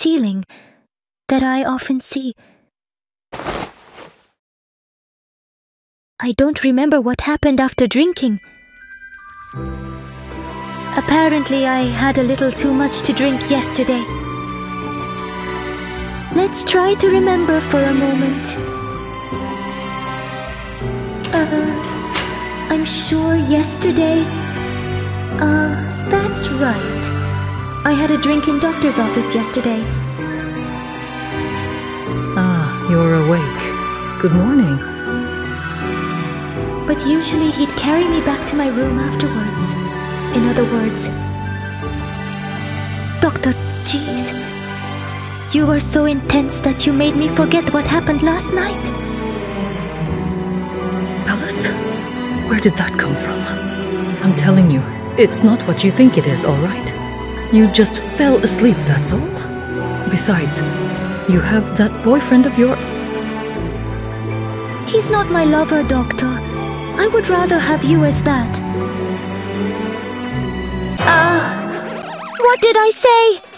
ceiling that I often see. I don't remember what happened after drinking. Apparently, I had a little too much to drink yesterday. Let's try to remember for a moment. I'm sure yesterday... that's right. I had a drink in Doctor's office yesterday. You're awake. Good morning. But usually he'd carry me back to my room afterwards. In other words... Doctor, jeez. You were so intense that you made me forget what happened last night. Pallas, where did that come from? I'm telling you, it's not what you think it is, all right? You just fell asleep, that's all. Besides, you have that boyfriend of yours. He's not my lover, Doctor. I would rather have you as that. What did I say?